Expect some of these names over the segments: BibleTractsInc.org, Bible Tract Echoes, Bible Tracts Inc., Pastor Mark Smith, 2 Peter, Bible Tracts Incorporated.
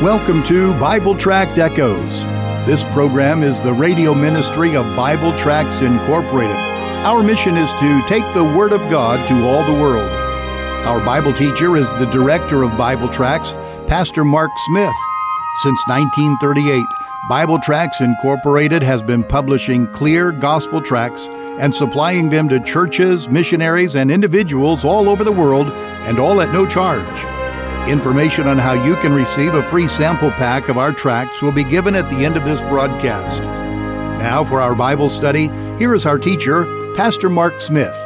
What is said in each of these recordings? Welcome to Bible Tract Echoes. This program is the radio ministry of Bible Tracts Incorporated. Our mission is to take the Word of God to all the world. Our Bible teacher is the director of Bible Tracts, Pastor Mark Smith. Since 1938, Bible Tracts Incorporated has been publishing clear gospel tracts and supplying them to churches, missionaries, and individuals all over the world, and all at no charge. Information on how you can receive a free sample pack of our tracts will be given at the end of this broadcast. Now for our Bible study, here is our teacher, Pastor Mark Smith.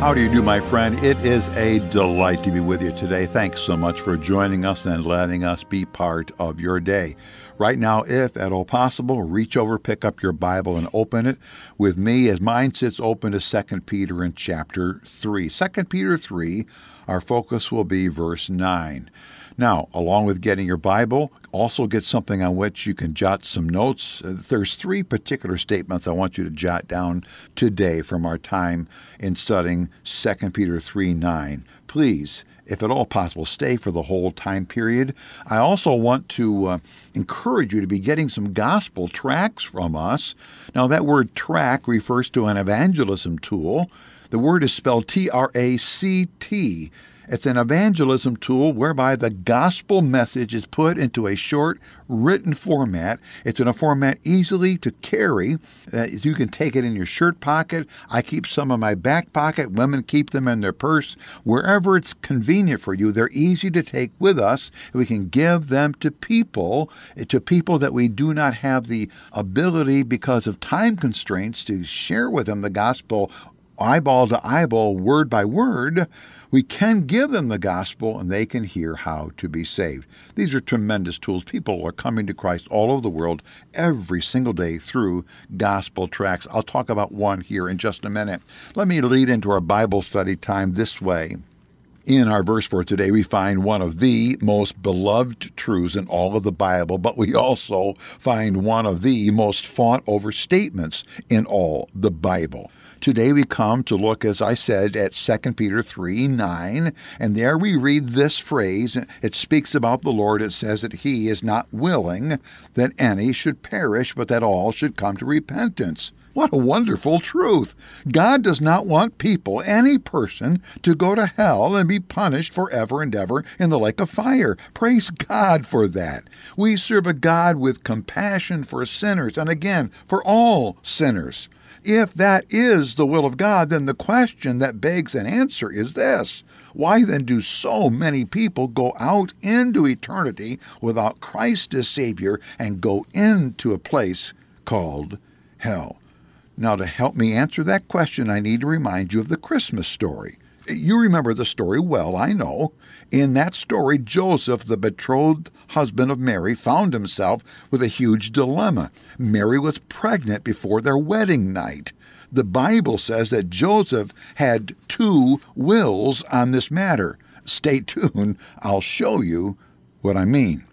How do you do, my friend? It is a delight to be with you today. Thanks so much for joining us and letting us be part of your day. Right now, if at all possible, reach over, pick up your Bible, and open it with me as mine sits open to 2 Peter in chapter 3. 2 Peter 3, our focus will be verse 9. Now, along with getting your Bible, also get something on which you can jot some notes. There's three particular statements I want you to jot down today from our time in studying 2 Peter 3:9. Please, if at all possible, stay for the whole time period. I also want to encourage you to be getting some gospel tracts from us. Now, that word tract refers to an evangelism tool. The word is spelled T-R-A-C-T. It's an evangelism tool whereby the gospel message is put into a short, written format. It's in a format easily to carry. You can take it in your shirt pocket. I keep some in my back pocket. Women keep them in their purse. Wherever it's convenient for you, they're easy to take with us. We can give them to people that we do not have the ability because of time constraints to share with them the gospel eyeball to eyeball, word by word. We can give them the gospel, and they can hear how to be saved. These are tremendous tools. People are coming to Christ all over the world every single day through gospel tracts. I'll talk about one here in just a minute. Let me lead into our Bible study time this way. In our verse for today, we find one of the most beloved truths in all of the Bible, but we also find one of the most fought over statements in all the Bible. Today we come to look, as I said, at 2 Peter 3:9, and there we read this phrase. It speaks about the Lord. It says that He is not willing that any should perish, but that all should come to repentance. What a wonderful truth. God does not want people, any person, to go to hell and be punished forever and ever in the lake of fire. Praise God for that. We serve a God with compassion for sinners, and again, for all sinners. If that is the will of God, then the question that begs an answer is this: why then do so many people go out into eternity without Christ as Savior and go into a place called hell? Now, to help me answer that question, I need to remind you of the Christmas story. You remember the story well, I know. In that story, Joseph, the betrothed husband of Mary, found himself with a huge dilemma. Mary was pregnant before their wedding night. The Bible says that Joseph had two wills on this matter. Stay tuned. I'll show you what I mean.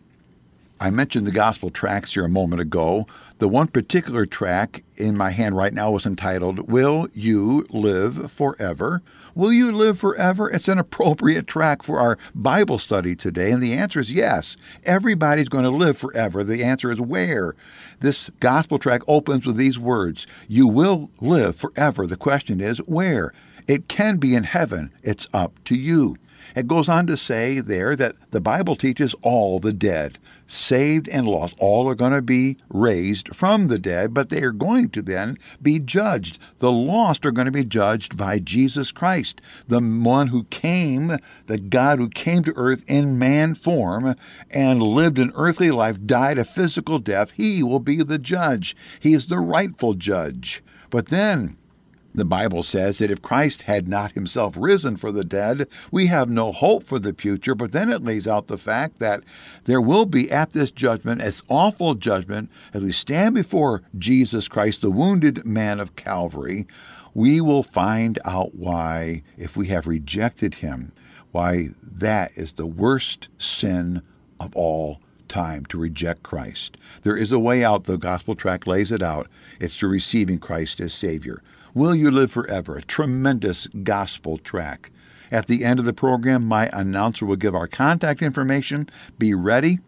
I mentioned the gospel tracts here a moment ago. The one particular tract in my hand right now is entitled, Will You Live Forever? Will you live forever? It's an appropriate tract for our Bible study today, and the answer is yes. Everybody's going to live forever. The answer is where? This gospel tract opens with these words, You will live forever. The question is where? It can be in heaven. It's up to you. It goes on to say there that the Bible teaches all the dead, saved and lost, all are going to be raised from the dead, but they are going to then be judged. The lost are going to be judged by Jesus Christ, the one who came, the God who came to earth in man form and lived an earthly life, died a physical death. He will be the judge. He is the rightful judge. But then, the Bible says that if Christ had not himself risen for the dead, we have no hope for the future. But then it lays out the fact that there will be at this judgment, as awful judgment, as we stand before Jesus Christ, the wounded man of Calvary, we will find out why, if we have rejected him, why that is the worst sin of all time, to reject Christ. There is a way out. The gospel tract lays it out. It's through receiving Christ as Savior. Will you live forever? A tremendous gospel tract. At the end of the program, my announcer will give our contact information. Be ready.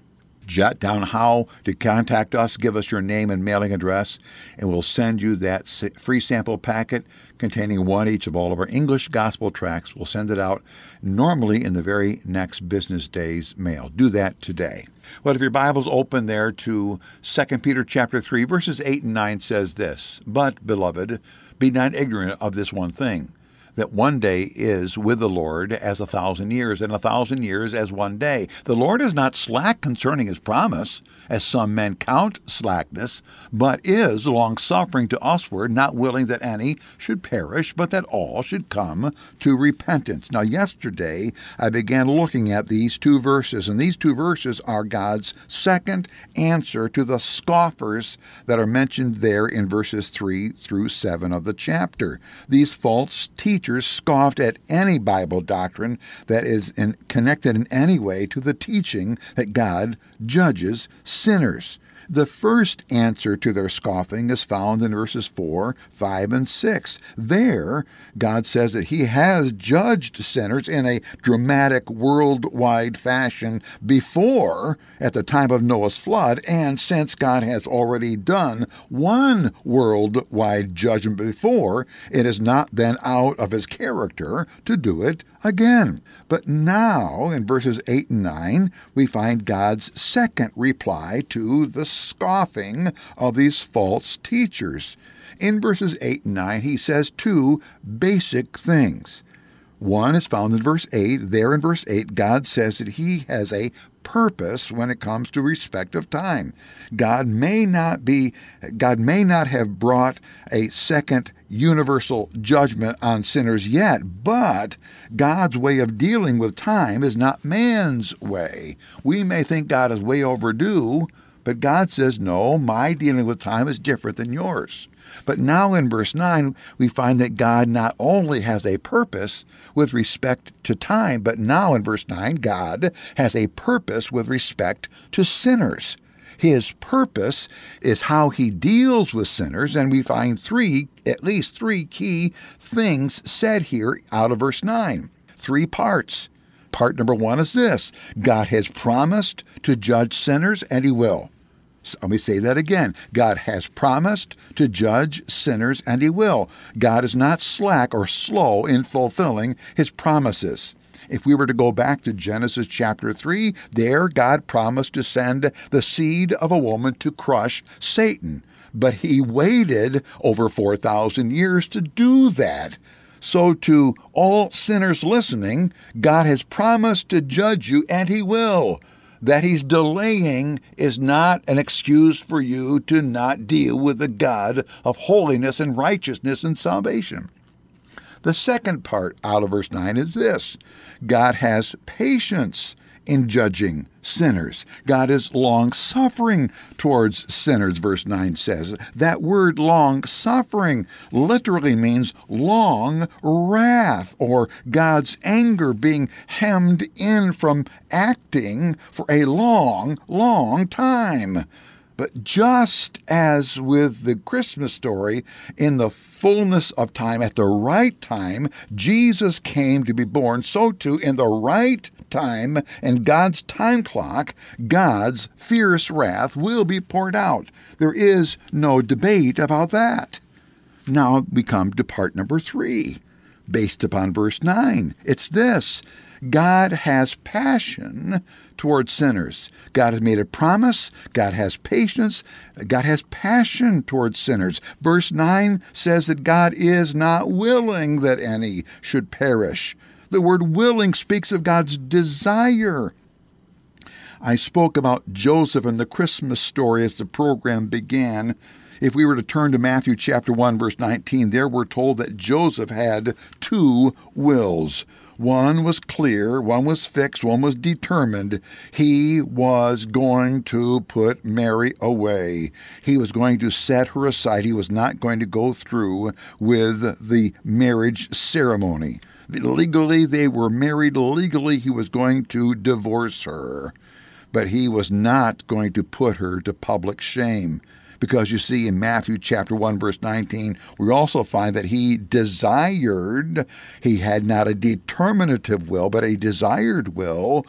Jot down how to contact us. Give us your name and mailing address, and we'll send you that free sample packet containing one each of all of our English gospel tracts. We'll send it out normally in the very next business day's mail. Do that today. Well, if your Bible's open there to 2 Peter chapter 3, verses 8 and 9 says this, "But, beloved, be not ignorant of this one thing, that one day is with the Lord as 1,000 years, and 1,000 years as one day. The Lord is not slack concerning his promise, as some men count slackness, but is long-suffering to usward, not willing that any should perish, but that all should come to repentance." Now, yesterday, I began looking at these two verses, and these two verses are God's second answer to the scoffers that are mentioned there in verses 3 through 7 of the chapter. These false teachers scoffed at any Bible doctrine that is connected in any way to the teaching that God judges sinners. The first answer to their scoffing is found in verses 4, 5, and 6. There, God says that he has judged sinners in a dramatic, worldwide fashion before, at the time of Noah's flood, and since God has already done one worldwide judgment before, it is not then out of his character to do it again. But now, in verses 8 and 9, we find God's second reply to the scoffing of these false teachers. In verses 8 and 9, he says two basic things. One is found in verse 8. There in verse 8, God says that he has a purpose when it comes to respect of time. God may not have brought a second universal judgment on sinners yet, but God's way of dealing with time is not man's way. We may think God is way overdue, but God says, no, my dealing with time is different than yours. But now in verse 9, we find that God not only has a purpose with respect to time, but now in verse 9, God has a purpose with respect to sinners. His purpose is how he deals with sinners, and we find at least three key things said here out of verse 9. Three parts. Part number one is this: God has promised to judge sinners, and he will. So let me say that again. God has promised to judge sinners, and he will. God is not slack or slow in fulfilling his promises. If we were to go back to Genesis chapter 3, there God promised to send the seed of a woman to crush Satan. But he waited over 4,000 years to do that. So to all sinners listening, God has promised to judge you, and he will. That he's delaying is not an excuse for you to not deal with the God of holiness and righteousness and salvation. The second part out of verse 9 is this: God has patience in judging sinners. God is long-suffering towards sinners, verse 9 says. That word long-suffering literally means long wrath, or God's anger being hemmed in from acting for a long, long time. But just as with the Christmas story, in the fullness of time, at the right time, Jesus came to be born, so too in the right time and God's time clock, God's fierce wrath will be poured out. There is no debate about that. Now we come to part number 3, based upon verse 9. It's this: God has passion towards sinners. God has made a promise. God has patience. God has passion towards sinners. Verse 9 says that God is not willing that any should perish. The word willing speaks of God's desire. I spoke about Joseph and the Christmas story as the program began. If we were to turn to Matthew chapter 1, verse 19, there we're told that Joseph had two wills. One was clear, one was fixed, one was determined. He was going to put Mary away. He was going to set her aside. He was not going to go through with the marriage ceremony. Legally, they were married. Legally, he was going to divorce her. But he was not going to put her to public shame. because you see in Matthew chapter 1, verse 19, we also find that he desired, he had not a determinative will, but a desired will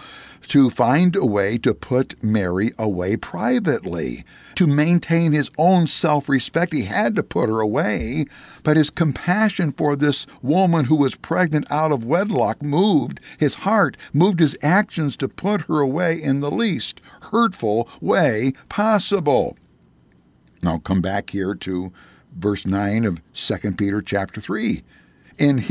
to find a way to put Mary away privately. To maintain his own self-respect, he had to put her away, but his compassion for this woman who was pregnant out of wedlock moved his heart, moved his actions to put her away in the least hurtful way possible. Now come back here to verse 9 of 2 Peter chapter 3. In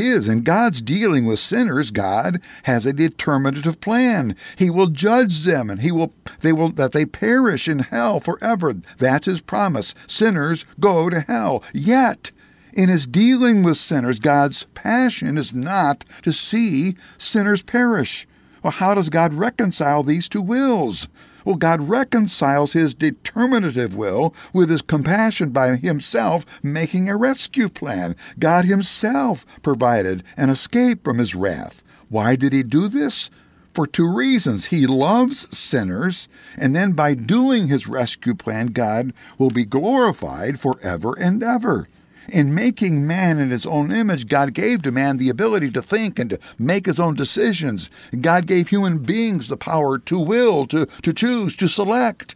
God's dealing with sinners, God has a determinative plan. He will judge them, and that they perish in hell forever. That's his promise. Sinners go to hell. Yet, in his dealing with sinners, God's passion is not to see sinners perish. Well, how does God reconcile these two wills? Well, God reconciles his determinative will with his compassion by himself making a rescue plan. God himself provided an escape from his wrath. Why did he do this? For two reasons. He loves sinners, and then by doing his rescue plan, God will be glorified forever and ever. In making man in his own image, God gave to man the ability to think and to make his own decisions. God gave human beings the power to will, to choose, to select.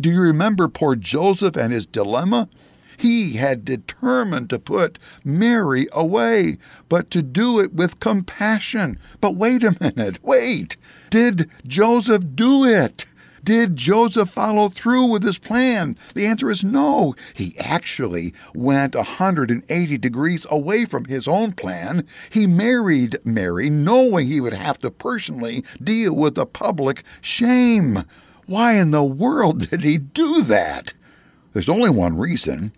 Do you remember poor Joseph and his dilemma? He had determined to put Mary away, but to do it with compassion. But wait a minute, wait. Did Joseph do it? Did Joseph follow through with his plan? The answer is no. He actually went 180 degrees away from his own plan. He married Mary, knowing he would have to personally deal with the public shame. Why in the world did he do that? There's only one reason.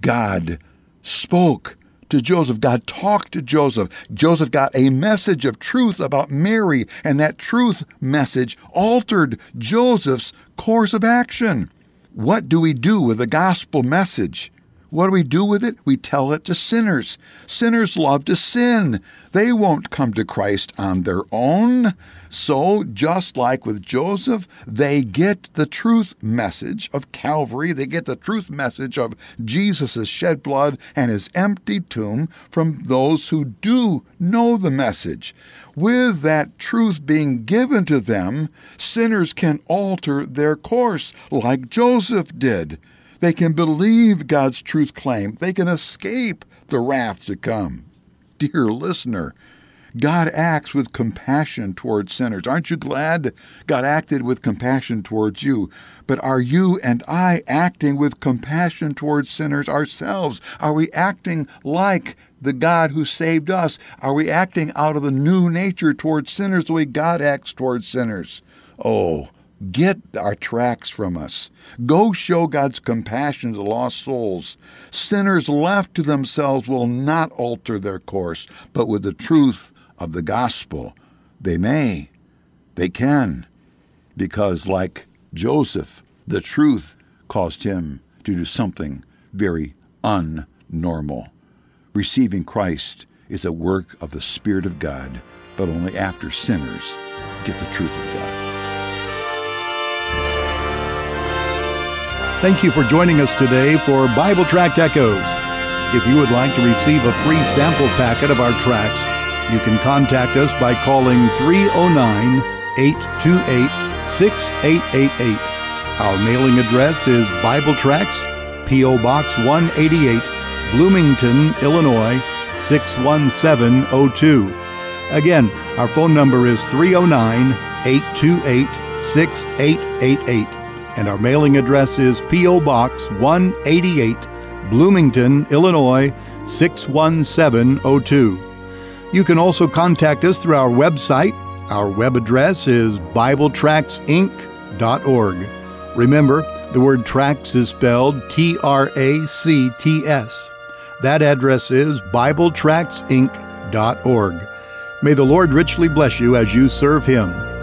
God spoke to Joseph. God talked to Joseph. Joseph got a message of truth about Mary, and that truth message altered Joseph's course of action. What do we do with the gospel message? What do we do with it? We tell it to sinners. Sinners love to sin. They won't come to Christ on their own. So, just like with Joseph, they get the truth message of Calvary. They get the truth message of Jesus' shed blood and his empty tomb from those who do know the message. With that truth being given to them, sinners can alter their course like Joseph did. They can believe God's truth claim. They can escape the wrath to come. Dear listener, God acts with compassion towards sinners. Aren't you glad God acted with compassion towards you? But are you and I acting with compassion towards sinners ourselves? Are we acting like the God who saved us? Are we acting out of the new nature towards sinners the way God acts towards sinners? Oh, get our tracts from us. Go show God's compassion to lost souls. Sinners left to themselves will not alter their course, but with the truth of the gospel, they may, they can, because like Joseph, the truth caused him to do something very unnormal. Receiving Christ is a work of the Spirit of God, but only after sinners get the truth of God. Thank you for joining us today for Bible Tract Echoes. If you would like to receive a free sample packet of our tracts, you can contact us by calling 309-828-6888. Our mailing address is Bible Tracts, P.O. Box 188, Bloomington, Illinois, 61702. Again, our phone number is 309-828-6888. And our mailing address is P.O. Box 188, Bloomington, Illinois, 61702. You can also contact us through our website. Our web address is BibleTractsInc.org. Remember, the word tracts is spelled T-R-A-C-T-S. That address is BibleTractsInc.org. May the Lord richly bless you as you serve Him.